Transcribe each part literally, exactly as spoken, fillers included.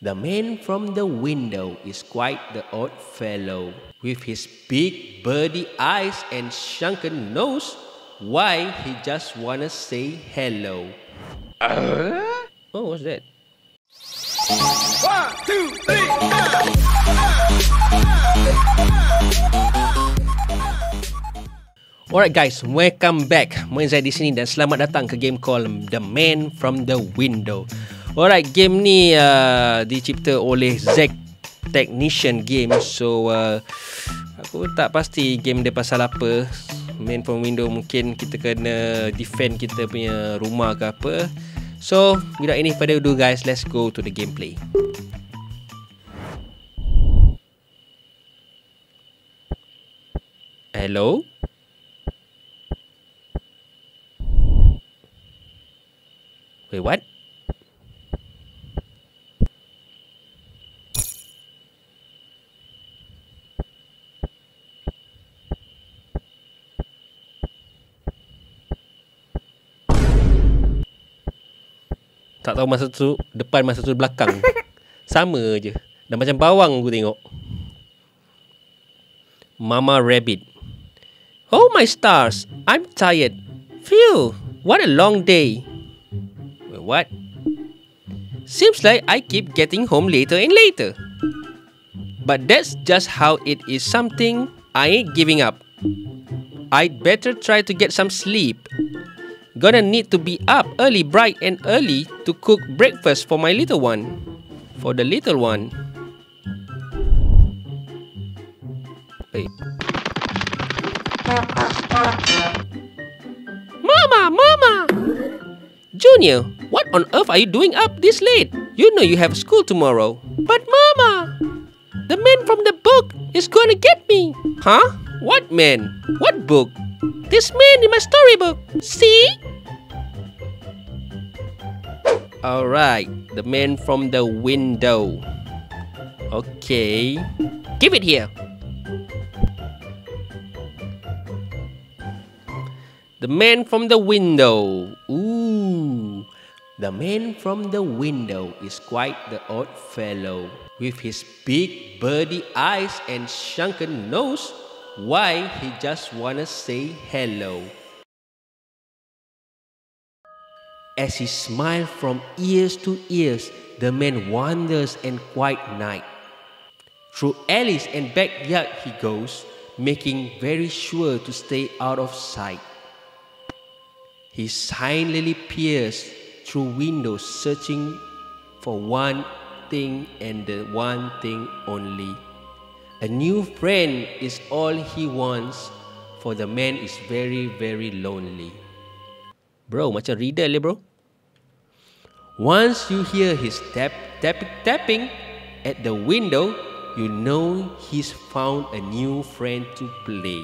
The man from the window is quite the odd fellow, with his big birdy eyes and sunken nose. Why, he just wanna say hello. Uh? Oh, what's that? One, two, three, Alright guys, welcome back. Moanzai di sini dan selamat datang ke game called The Man From The Window. Alright, game ni uh, dicipta oleh Zed Technician Game. So, uh, aku tak pasti game dia pasal apa. Man from window, mungkin kita kena defend kita punya rumah ke apa. So, without any further ado guys, let's go to the gameplay. Hello? Wait, what? Tak tahu masa tu depan, masa tu belakang. Sama je. Dah macam bawang aku tengok. Mama Rabbit. Oh my stars, I'm tired. Phew, what a long day. Wait, what? Seems like I keep getting home later and later. But that's just how it is. Something I ain't giving up. I'd better try to get some sleep. Gonna need to be up early, bright and early to cook breakfast for my little one. For the little one. Hey. Mama, Mama! Junior, what on earth are you doing up this late? You know you have school tomorrow. But Mama, the man from the book is gonna get me. Huh? What man? What book? This man in my storybook. See? Alright. The man from the window. Okay. Give it here. The man from the window. Ooh. The man from the window is quite the odd fellow, with his big birdy eyes and sunken nose. Why, he just wanna say hello. As he smiles from ears to ears, the man wanders and quiet night. Through alleys and backyard he goes, making very sure to stay out of sight. He silently peers through windows, searching for one thing and the one thing only. A new friend is all he wants, for the man is very, very lonely. Bro, macam reader le bro. Once you hear his tap, tap, tapping at the window, you know he's found a new friend to play.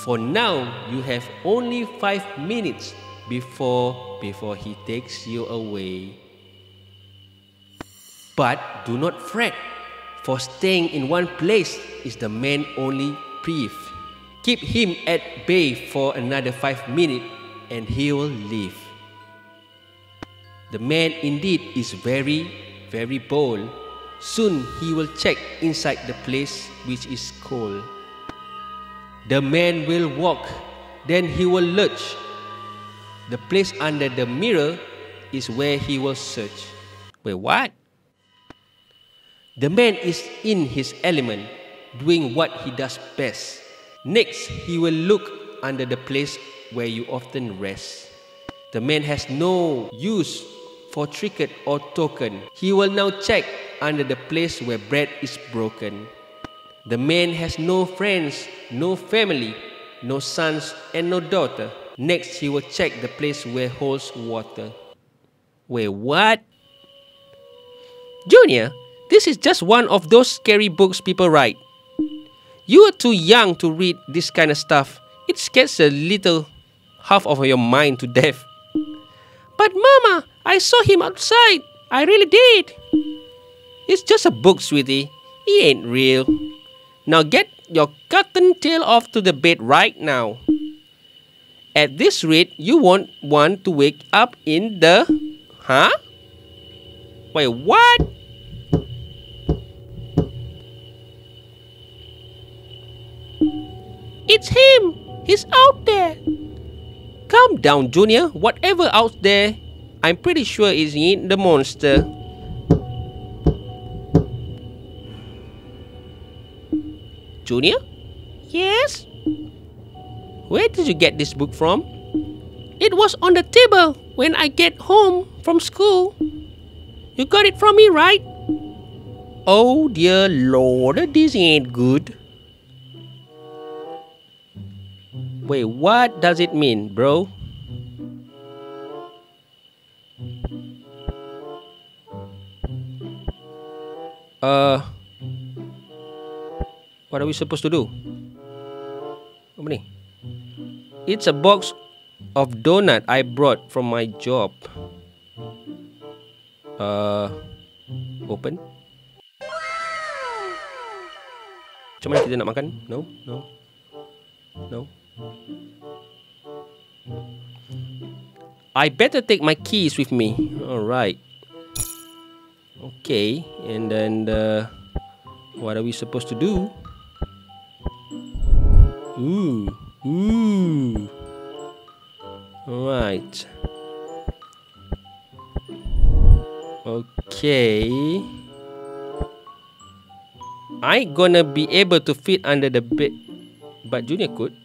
For now, you have only five minutes before, before he takes you away. But do not fret. For staying in one place is the man's only brief. Keep him at bay for another five minutes and he will leave. The man indeed is very, very bold. Soon he will check inside the place which is cold. The man will walk, then he will lurch. The place under the mirror is where he will search. Wait, what? The man is in his element, doing what he does best. Next, he will look under the place where you often rest. The man has no use for trinket or token. He will now check under the place where bread is broken. The man has no friends, no family, no sons and no daughter. Next, he will check the place where holds water. Wait, what? Junior? This is just one of those scary books people write. You are too young to read this kind of stuff. It scares a little half of your mind to death. But Mama, I saw him outside. I really did. It's just a book, sweetie. He ain't real. Now get your cotton tail off to the bed right now. At this rate, you won't want to wake up in the... Huh? Wait, what? It's him! He's out there! Calm down, Junior. Whatever out there, I'm pretty sure it ain't the monster. Junior? Yes? Where did you get this book from? It was on the table when I get home from school. You got it from me, right? Oh dear Lord, this ain't good. Wait, what does it mean, bro? Uh, what are we supposed to do? It's a box of donut I brought from my job. Uh, open. Cuma kita nak makan? No, no, no. I better take my keys with me. Alright. Okay, and then uh, what are we supposed to do? Ooh, ooh. Alright. Okay. I ain't gonna be able to fit under the bed, but Junior could.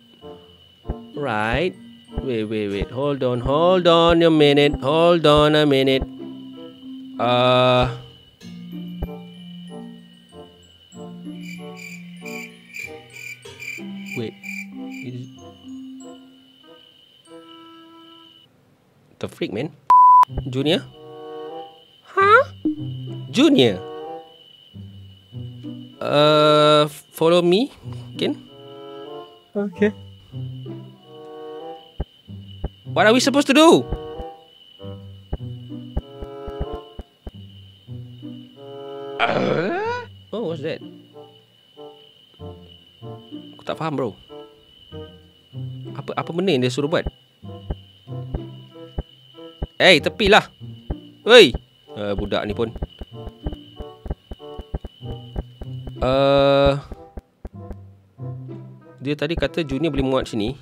Right. Wait, wait, wait. Hold on, hold on a minute. Hold on a minute. Uh. Wait. The freak, man. Junior? Huh? Junior. Uh, follow me, Ken. Okay. What are we supposed to do? Uh? Oh, what's that? Aku tak faham, bro. Apa apa benda yang dia suruh buat? Hey, tepilah. Woi, uh, budak ni pun. Uh, dia tadi kata Junior boleh muat sini.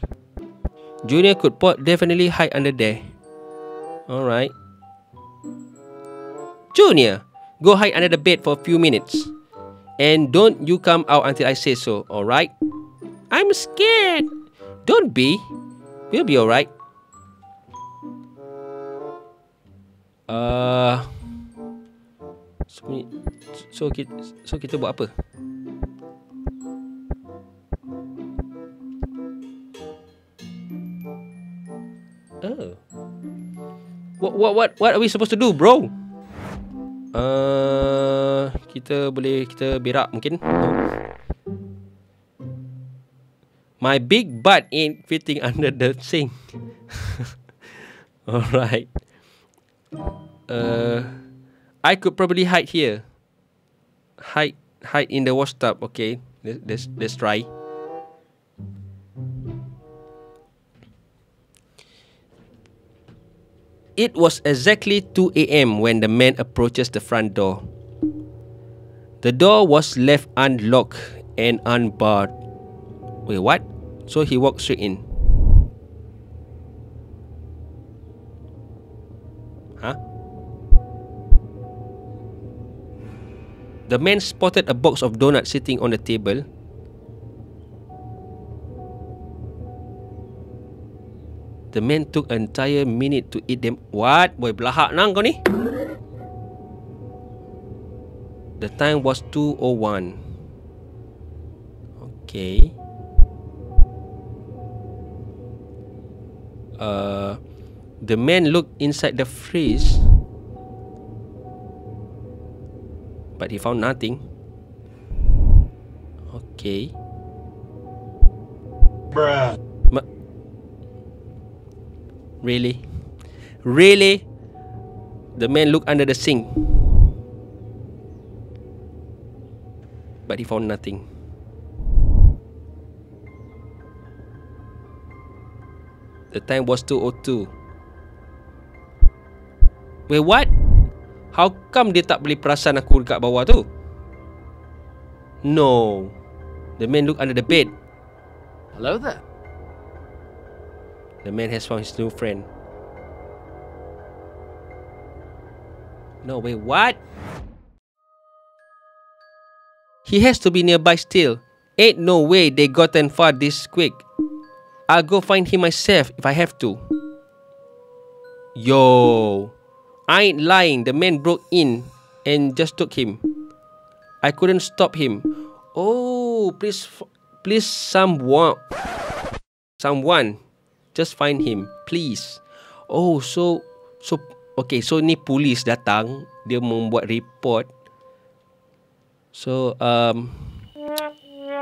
Junior could definitely hide under there. Alright. Junior, go hide under the bed for a few minutes. And don't you come out until I say so, alright? I'm scared. Don't be. We'll be alright. Uh, so, so, kita, so kita buat apa? Oh. What what what what are we supposed to do, bro? Uh, kita boleh kita berak mungkin. Oh. My big butt ain't fitting under the sink. Alright. Uh, I could probably hide here. Hide hide in the washtub. Okay, let's let's try. It was exactly two A M when the man approaches the front door. The door was left unlocked and unbarred. Wait, what? So he walked straight in. Huh? The man spotted a box of donuts sitting on the table. The man took an entire minute to eat them. What? Boy, belahak nang kau ni? The time was two oh one. Okay. Uh, the man looked inside the fridge, but he found nothing. Okay. Bruh. Really? Really? The man looked under the sink, but he found nothing. The time was two oh two. Wait, what? How come dia tak boleh perasan aku dekat bawah tu? No. The man looked under the bed. Hello there. The man has found his new friend. No, wait, what? He has to be nearby still. Ain't no way they got that far this quick. I'll go find him myself if I have to. Yo, I ain't lying. The man broke in and just took him. I couldn't stop him. Oh, please, please someone, someone, just find him, please. Oh, so, so, okay, so ni polis datang, dia membuat report. So, um,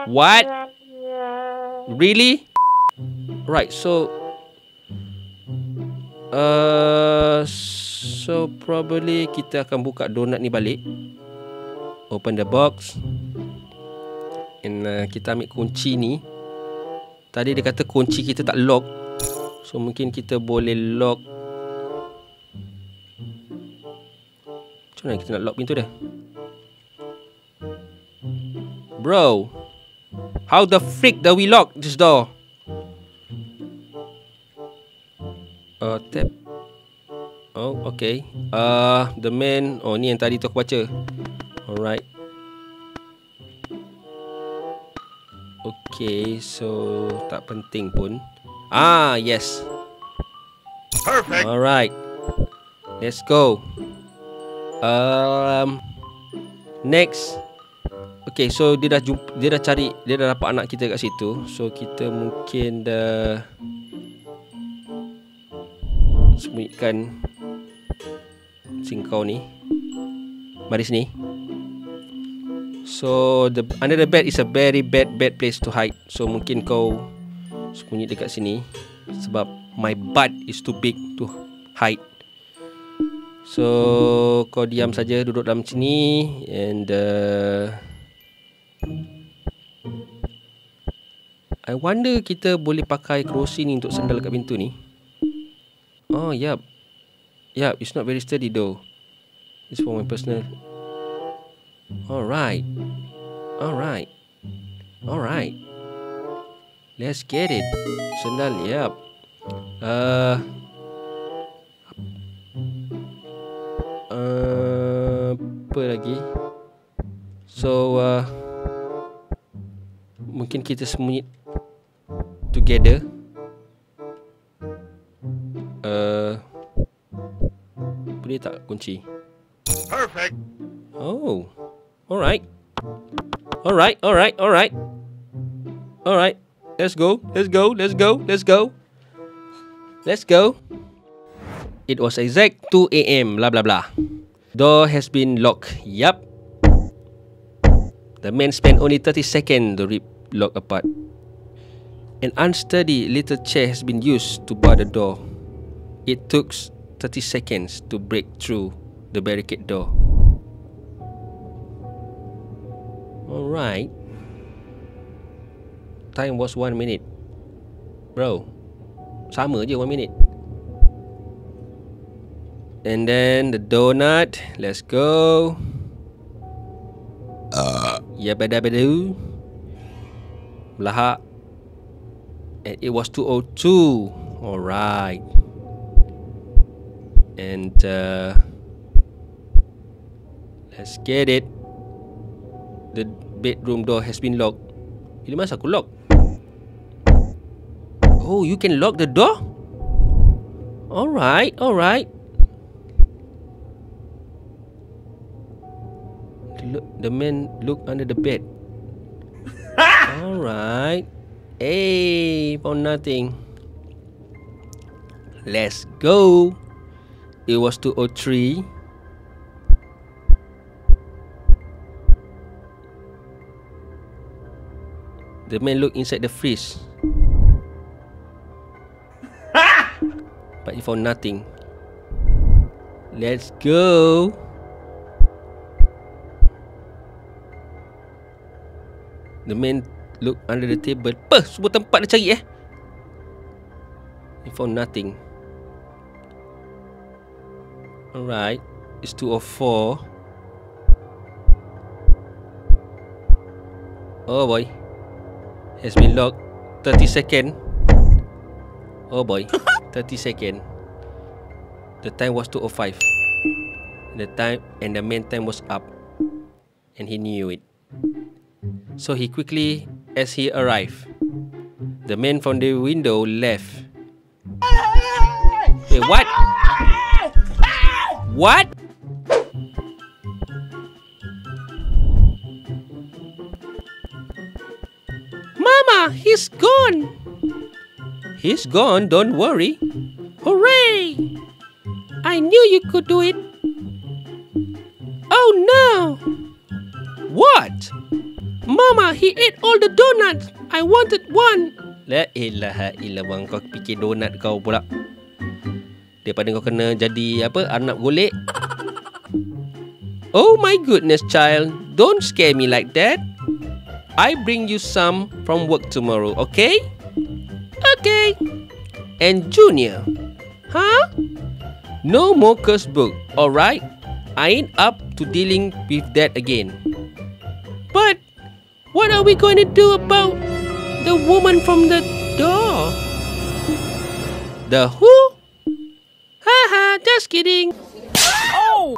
what? Really? Right, so, uh, so probably kita akan buka donut ni balik. Open the box. And uh, kita ambil kunci ni. Tadi dia kata kunci kita tak lock. So mungkin kita boleh lock. Macam mana kita nak lock pintu dia? Bro, how the freak do we lock this door? Uh, tap. Oh, okay. Uh, the man. Oh, ni yang tadi tu aku baca. Alright. Okay, so tak penting pun. Ah, yes. Perfect. Alright. Let's go. Um, next. Okay, so dia dah jumpa, dia dah cari, dia dah dapat anak kita kat situ. So kita mungkin dah sembunyikan singkau ni. Mari sini. So the under the bed is a very bad bad place to hide. So mungkin kau sembunyi dekat sini sebab my butt is too big to hide. So kau diam saja, duduk dalam sini and uh, I wonder kita boleh pakai kerusi ni untuk sandal kat pintu ni. Oh, yep. Yep, it's not very sturdy though. It's for my personal. Alright. Alright. Alright. Let's get it. Sandal, yep. Uh, uh, apa lagi? So, uh, mungkin kita sembunyi together. Uh, boleh tak kunci? Perfect. Oh. Alright. Alright, alright, alright. Alright. Let's go. Let's go. Let's go. Let's go. Let's go. It was exact two A M blah blah blah. Door has been locked. Yup. The man spent only thirty seconds to rip lock apart. An unsteady little chair has been used to bar the door. It took thirty seconds to break through the barricade door. Alright. Time was one minute. Bro, sama je one minute. And then the donut. Let's go. Uh. Yabadabadoo. Belahak. And it was two oh two. Alright. And uh, let's get it. The bedroom door has been locked. Bila masa aku lock? Oh, you can lock the door? Alright, alright. Look, the man look under the bed. Alright. Hey, found nothing. Let's go. It was two oh three. The man looked inside the fridge, but he found nothing. Let's go. The man looked under the table. Apa semua tempat dia cari eh? He found nothing. Alright, it's two oh four. Oh boy. Has been locked. thirty seconds. Oh boy. thirty seconds. The time was two oh five. The time and the main time was up. And he knew it. So he quickly, as he arrived, the man from the window left. Wait, what? What? Mama, he's gone. He's gone, don't worry. Hooray! I knew you could do it. Oh no! What? Mama, he ate all the donuts. I wanted one. La ilaha illallah, kau fikir donut kau pula. Daripada kau kena jadi apa, anak golek. Oh my goodness, child. Don't scare me like that. I bring you some from work tomorrow, okay? Okay. And Junior, huh? No more curse book, alright? I ain't up to dealing with that again. But what are we going to do about the woman from the door? The who? Haha, just kidding. Oh!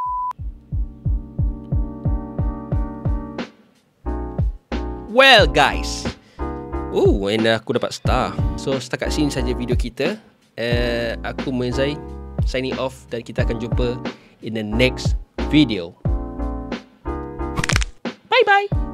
Well guys, oh, and aku dapat star. So setakat sini saja video kita. uh, Aku Moanzai signing off. Dan kita akan jumpa in the next video. Bye bye.